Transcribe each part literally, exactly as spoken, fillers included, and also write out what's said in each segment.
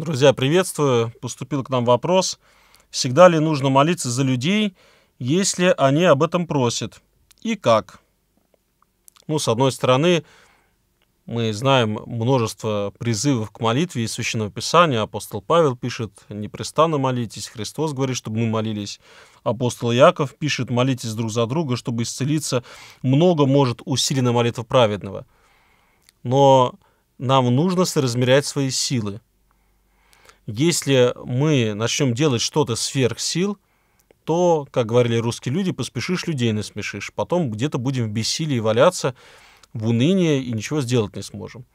Друзья, приветствую. Поступил к нам вопрос, всегда ли нужно молиться за людей, если они об этом просят, и как? Ну, с одной стороны, мы знаем множество призывов к молитве из Священного Писания. Апостол Павел пишет: непрестанно молитесь. Христос говорит, чтобы мы молились. Апостол Яков пишет: молитесь друг за друга, чтобы исцелиться. Много может усилена молитва праведного. Но нам нужно соразмерять свои силы. Если мы начнем делать что-то сверх сил, то, как говорили русские люди, поспешишь — людей насмешишь. Потом где-то будем в бессилии валяться, в унынии, и ничего сделать не сможем.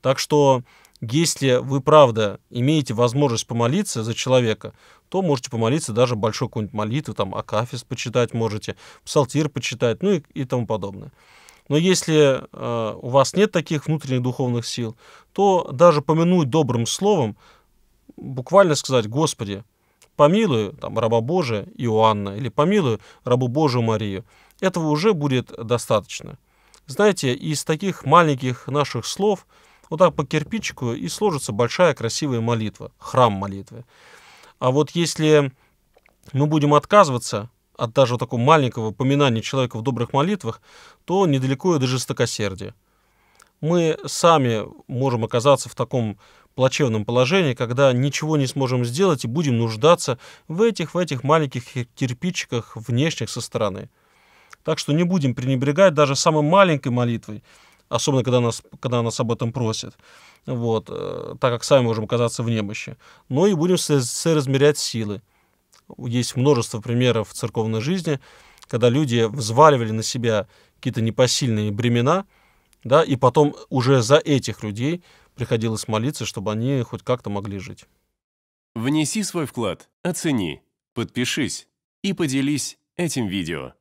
Так что, если вы, правда, имеете возможность помолиться за человека, то можете помолиться даже большой какую-нибудь молитву, там, акафис почитать можете, псалтир почитать, ну и, и тому подобное. Но если э, у вас нет таких внутренних духовных сил, то даже помянуть добрым словом, буквально сказать: «Господи, помилуй там раба Божия Иоанна» или «помилуй рабу Божию Марию», этого уже будет достаточно. Знаете, из таких маленьких наших слов вот так по кирпичику и сложится большая красивая молитва, храм молитвы. А вот если мы будем отказываться от даже такого маленького поминания человека в добрых молитвах, то недалеко и до жестокосердия. Мы сами можем оказаться в таком плачевном положении, когда ничего не сможем сделать и будем нуждаться в этих, в этих маленьких кирпичиках внешних со стороны. Так что не будем пренебрегать даже самой маленькой молитвой, особенно когда нас, когда нас об этом просят, вот, так как сами можем оказаться в немощи. Но и будем соразмерять силы. Есть множество примеров в церковной жизни, когда люди взваливали на себя какие-то непосильные бремена, да, и потом уже за этих людей приходилось молиться, чтобы они хоть как-то могли жить. Внеси свой вклад, оцени, подпишись и поделись этим видео.